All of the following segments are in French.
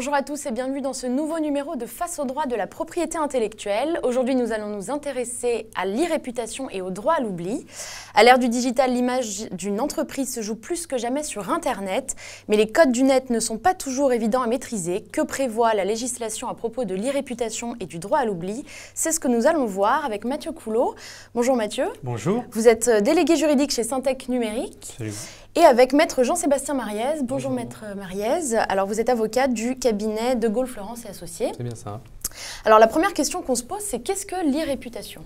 Bonjour à tous et bienvenue dans ce nouveau numéro de Face au droit de la propriété intellectuelle. Aujourd'hui, nous allons nous intéresser à l'irréputation et au droit à l'oubli. À l'ère du digital, l'image d'une entreprise se joue plus que jamais sur Internet, mais les codes du net ne sont pas toujours évidents à maîtriser. Que prévoit la législation à propos de l'irréputation et du droit à l'oubli? C'est ce que nous allons voir avec Mathieu Coulot. Bonjour Mathieu. Bonjour. Vous êtes délégué juridique chez Syntec Numérique. Salut. Et avec maître Jean-Sébastien Mariez. Bonjour, bonjour maître Mariez. Alors vous êtes avocat du cabinet de Gaulle Florence Associés. C'est bien ça. Alors la première question qu'on se pose, c'est qu'est-ce que l'irréputation?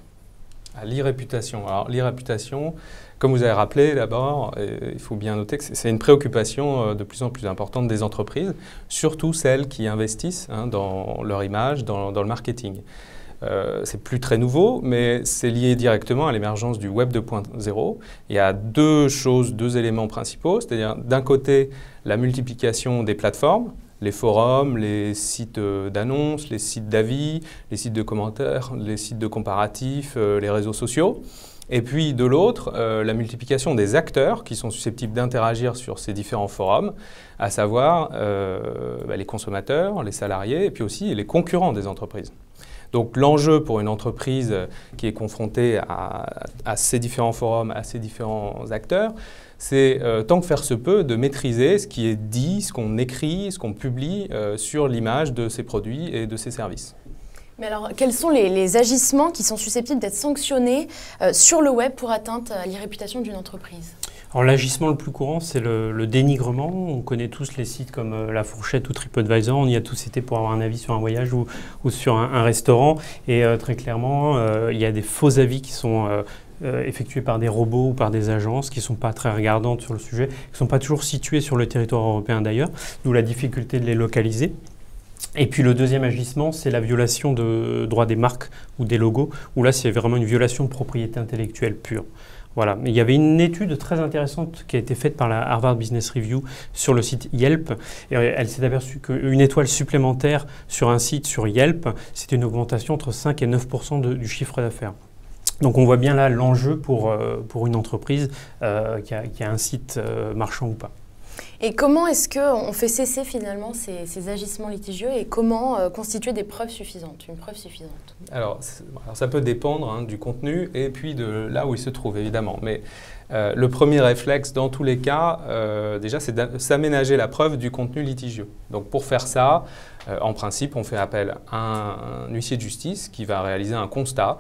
L'irréputation. Alors l'irréputation, comme vous avez rappelé d'abord, il faut bien noter que c'est une préoccupation de plus en plus importante des entreprises, surtout celles qui investissent dans leur image, dans le marketing. C'est plus très nouveau, mais c'est lié directement à l'émergence du Web 2.0. Il y a deux éléments principaux, c'est-à-dire d'un côté la multiplication des plateformes, les forums, les sites d'annonces, les sites d'avis, les sites de commentaires, les sites de comparatifs, les réseaux sociaux. Et puis de l'autre, la multiplication des acteurs qui sont susceptibles d'interagir sur ces différents forums, à savoir les consommateurs, les salariés et puis aussi les concurrents des entreprises. Donc l'enjeu pour une entreprise qui est confrontée à ces différents forums, à ces différents acteurs, c'est tant que faire se peut de maîtriser ce qui est dit, ce qu'on écrit, ce qu'on publie sur l'image de ces produits et de ces services. Mais alors, quels sont les agissements qui sont susceptibles d'être sanctionnés sur le web pour atteinte à l'irréputation d'une entreprise? Alors l'agissement le plus courant, c'est le dénigrement. On connaît tous les sites comme La Fourchette ou TripAdvisor. On y a tous été pour avoir un avis sur un voyage ou sur un restaurant. Et très clairement, il y a des faux avis qui sont effectués par des robots ou par des agences qui ne sont pas très regardantes sur le sujet, qui ne sont pas toujours situées sur le territoire européen d'ailleurs, d'où la difficulté de les localiser. Et puis le deuxième agissement, c'est la violation de droit des marques ou des logos, où là c'est vraiment une violation de propriété intellectuelle pure. Voilà. Il y avait une étude très intéressante qui a été faite par la Harvard Business Review sur le site Yelp. Et elle s'est aperçue qu'une étoile supplémentaire sur un site, sur Yelp, c'était une augmentation entre 5 et 9% du chiffre d'affaires. Donc on voit bien là l'enjeu pour une entreprise qui a un site marchand ou pas. Et comment est-ce qu'on fait cesser finalement ces agissements litigieux et comment constituer des preuves suffisantes, une preuve suffisante? Alors ça peut dépendre du contenu et puis de là où il se trouve évidemment. Mais le premier réflexe dans tous les cas, déjà, c'est de s'aménager la preuve du contenu litigieux. Donc pour faire ça, en principe, on fait appel à un huissier de justice qui va réaliser un constat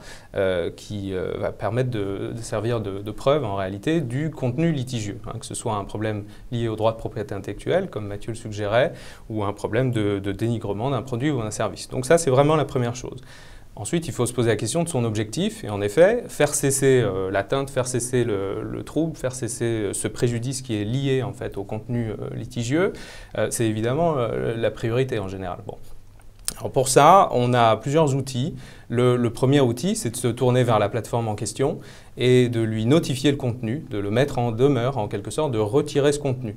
qui va permettre de servir de preuve en réalité du contenu litigieux, que ce soit un problème lié au droit de propriété intellectuelle, comme Mathieu le suggérait, ou un problème de dénigrement d'un produit ou d'un service. Donc ça, c'est vraiment la première chose. Ensuite, il faut se poser la question de son objectif et en effet, faire cesser l'atteinte, faire cesser le trouble, faire cesser ce préjudice qui est lié en fait au contenu litigieux, c'est évidemment la priorité en général. Bon. Alors pour ça, on a plusieurs outils. Le premier outil, c'est de se tourner vers la plateforme en question et de lui notifier le contenu, de le mettre en demeure en quelque sorte, de retirer ce contenu.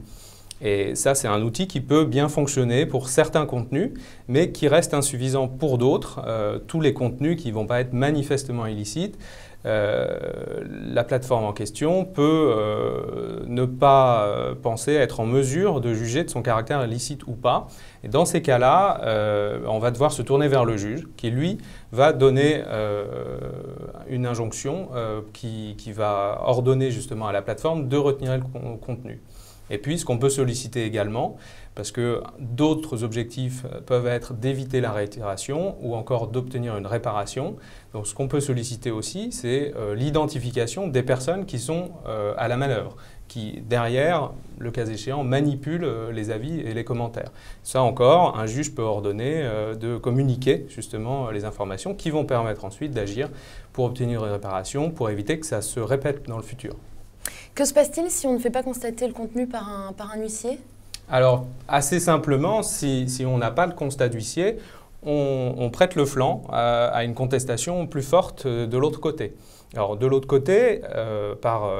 Et ça, c'est un outil qui peut bien fonctionner pour certains contenus, mais qui reste insuffisant pour d'autres. Tous les contenus qui ne vont pas être manifestement illicites, la plateforme en question peut ne pas penser être en mesure de juger de son caractère illicite ou pas. Et dans ces cas-là, on va devoir se tourner vers le juge qui, lui, va donner une injonction qui va ordonner justement à la plateforme de retenir le contenu. Et puis, ce qu'on peut solliciter également, parce que d'autres objectifs peuvent être d'éviter la réitération ou encore d'obtenir une réparation. Donc, ce qu'on peut solliciter aussi, c'est l'identification des personnes qui sont à la manœuvre, qui, derrière, le cas échéant, manipulent les avis et les commentaires. Ça encore, un juge peut ordonner de communiquer justement les informations qui vont permettre ensuite d'agir pour obtenir une réparation, pour éviter que ça se répète dans le futur. Que se passe-t-il si on ne fait pas constater le contenu par un huissier? Alors, assez simplement, si on n'a pas le constat d'huissier, on prête le flanc à une contestation plus forte de l'autre côté. Alors de l'autre côté,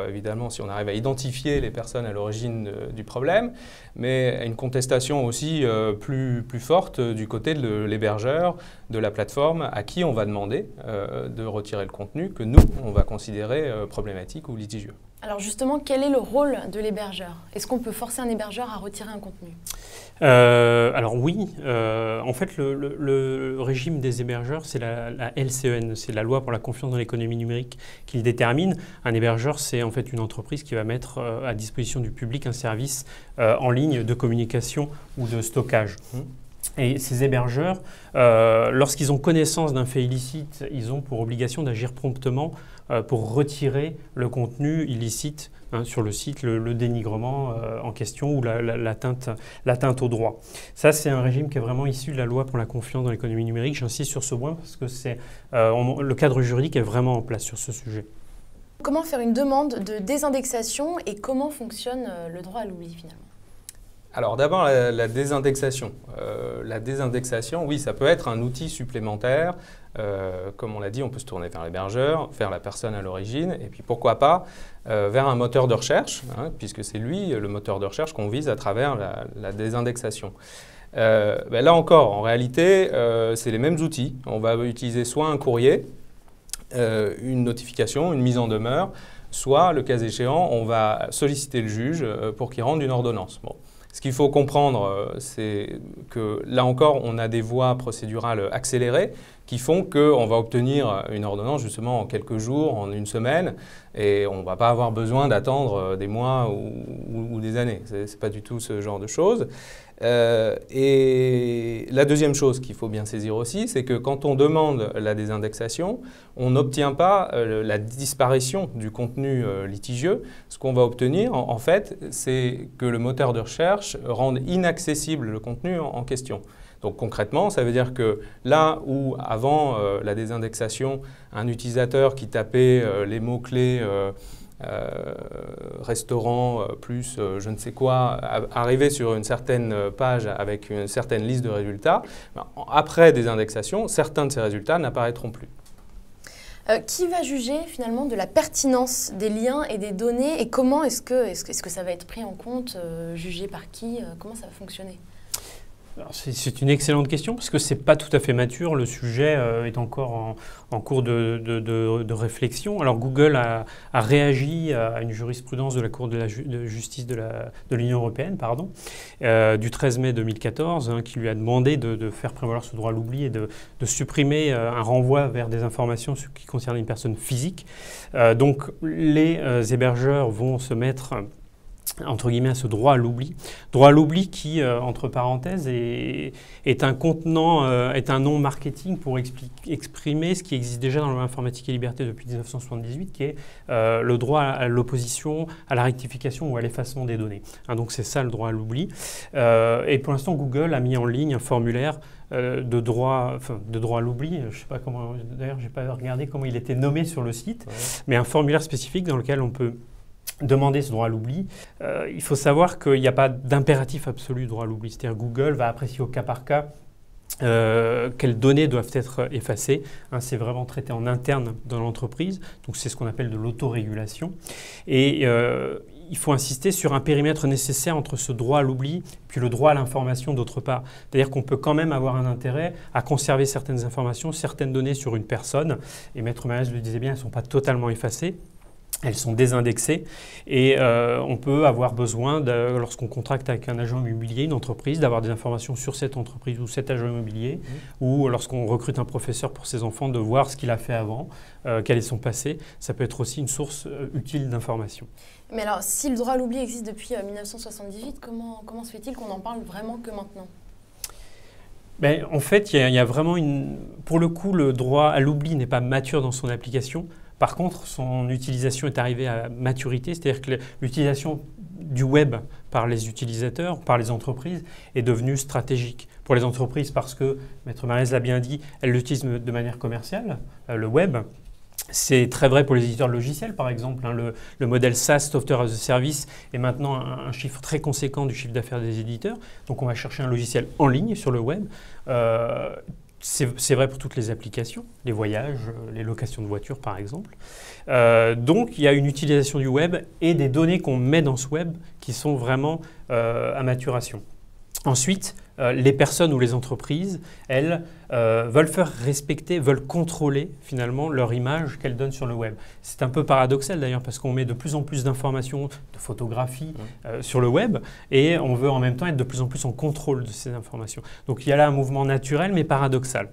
évidemment, si on arrive à identifier les personnes à l'origine du problème, mais une contestation aussi plus forte du côté de l'hébergeur, de la plateforme, à qui on va demander de retirer le contenu que nous, on va considérer problématique ou litigieux. Alors justement, quel est le rôle de l'hébergeur? Est-ce qu'on peut forcer un hébergeur à retirer un contenu? Alors oui, en fait le régime des hébergeurs, c'est la LCEN, c'est la loi pour la confiance dans l'économie numérique qui le détermine. Un hébergeur, c'est en fait une entreprise qui va mettre à disposition du public un service en ligne de communication ou de stockage. Et ces hébergeurs, lorsqu'ils ont connaissance d'un fait illicite, ils ont pour obligation d'agir promptement pour retirer le contenu illicite sur le site, le dénigrement en question ou l'atteinte au droit. Ça, c'est un régime qui est vraiment issu de la loi pour la confiance dans l'économie numérique. J'insiste sur ce point parce que le cadre juridique est vraiment en place sur ce sujet. Comment faire une demande de désindexation et comment fonctionne le droit à l'oubli finalement? Alors d'abord, la désindexation. La désindexation, oui, ça peut être un outil supplémentaire. Comme on l'a dit, on peut se tourner vers l'hébergeur, vers la personne à l'origine, et puis pourquoi pas vers un moteur de recherche, hein, puisque c'est lui, le moteur de recherche, qu'on vise à travers la désindexation. Là encore, en réalité, c'est les mêmes outils. On va utiliser soit un courrier, une notification, une mise en demeure, soit, le cas échéant, on va solliciter le juge pour qu'il rende une ordonnance. Bon. Ce qu'il faut comprendre, c'est que là encore, on a des voies procédurales accélérées qui font qu'on va obtenir une ordonnance justement en quelques jours, en une semaine, et on ne va pas avoir besoin d'attendre des mois ou des années. Ce n'est pas du tout ce genre de choses. Et la deuxième chose qu'il faut bien saisir aussi, c'est que quand on demande la désindexation, on n'obtient pas la disparition du contenu litigieux. Ce qu'on va obtenir, en fait, c'est que le moteur de recherche rende inaccessible le contenu en question. Donc concrètement, ça veut dire que là où avant la désindexation, un utilisateur qui tapait les mots-clés restaurant plus je ne sais quoi, arriver sur une certaine page avec une certaine liste de résultats, après des indexations, certains de ces résultats n'apparaîtront plus. Qui va juger finalement de la pertinence des liens et des données et comment est-ce que ça va être pris en compte, jugé par qui, comment ça va fonctionner? C'est une excellente question parce que ce n'est pas tout à fait mature. Le sujet est encore en cours de réflexion. Alors Google a réagi à une jurisprudence de la Cour de justice de l'Union européenne du 13 mai 2014 qui lui a demandé de faire prévaloir ce droit à l'oubli et de supprimer un renvoi vers des informations qui concernent une personne physique. Donc les hébergeurs vont se mettre entre guillemets, à ce droit à l'oubli. Droit à l'oubli qui, entre parenthèses, est un contenant, est un nom marketing pour exprimer ce qui existe déjà dans la loi informatique et liberté depuis 1978, qui est le droit à l'opposition, à la rectification ou à l'effacement des données. Hein, donc c'est ça le droit à l'oubli. Et pour l'instant, Google a mis en ligne un formulaire de droit à l'oubli. Je sais pas comment, d'ailleurs, j'ai pas regardé comment il était nommé sur le site, ouais. Mais un formulaire spécifique dans lequel on peut demander ce droit à l'oubli. Il faut savoir qu'il n'y a pas d'impératif absolu droit à l'oubli. C'est-à-dire Google va apprécier au cas par cas quelles données doivent être effacées. Hein, c'est vraiment traité en interne dans l'entreprise. Donc c'est ce qu'on appelle de l'autorégulation. Et il faut insister sur un périmètre nécessaire entre ce droit à l'oubli et puis le droit à l'information d'autre part. C'est-à-dire qu'on peut quand même avoir un intérêt à conserver certaines informations, certaines données sur une personne. Et Maître Mariez le disait bien, elles ne sont pas totalement effacées. Elles sont désindexées et on peut avoir besoin, lorsqu'on contracte avec un agent immobilier, une entreprise, d'avoir des informations sur cette entreprise ou cet agent immobilier, ou lorsqu'on recrute un professeur pour ses enfants, de voir ce qu'il a fait avant, quel est son passé. Ça peut être aussi une source utile d'information. Mais alors, si le droit à l'oubli existe depuis 1978, comment se fait-il qu'on en parle vraiment que maintenant ? Ben, en fait, il y a vraiment une... Pour le coup, le droit à l'oubli n'est pas mature dans son application. Par contre, son utilisation est arrivée à maturité, c'est-à-dire que l'utilisation du web par les utilisateurs, par les entreprises, est devenue stratégique. Pour les entreprises, parce que, Maître Mariez l'a bien dit, elles l'utilisent de manière commerciale, le web. C'est très vrai pour les éditeurs de logiciels, par exemple. Hein, le modèle SaaS, Software as a Service, est maintenant un chiffre très conséquent du chiffre d'affaires des éditeurs. Donc on va chercher un logiciel en ligne sur le web. C'est vrai pour toutes les applications, les voyages, les locations de voitures par exemple. Donc il y a une utilisation du web et des données qu'on met dans ce web qui sont vraiment à maturation. Ensuite, les personnes ou les entreprises, elles veulent faire respecter, veulent contrôler finalement leur image qu'elles donnent sur le web. C'est un peu paradoxal d'ailleurs parce qu'on met de plus en plus d'informations, de photographies sur le web et on veut en même temps être de plus en plus en contrôle de ces informations. Donc il y a là un mouvement naturel mais paradoxal.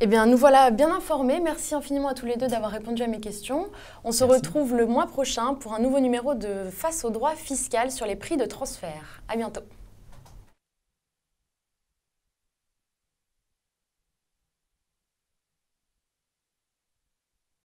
Eh bien, nous voilà bien informés. Merci infiniment à tous les deux d'avoir répondu à mes questions. On se retrouve le mois prochain pour un nouveau numéro de Face au droit fiscal sur les prix de transfert. À bientôt.